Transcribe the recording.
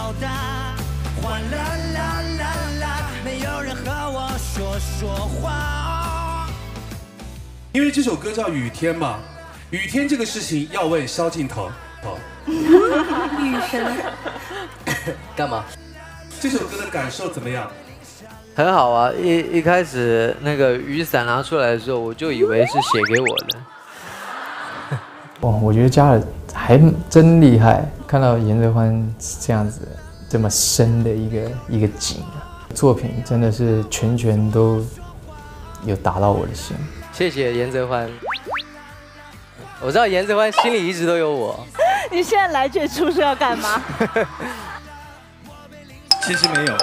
好大，哗啦啦啦啦，没有人和我说话。因为这首歌叫雨天嘛，雨天这个事情要问萧敬腾。好，雨神干嘛？这首歌的感受怎么样？ 很好啊，一开始那个雨伞拿出来的时候，我就以为是写给我的。哇，我觉得嘉尔还真厉害，看到严德欢这样子这么深的一个景啊，作品真的是全都有打到我的心。谢谢严德欢，我知道严德欢心里一直都有我。你现在来这出是要干嘛？其实没有。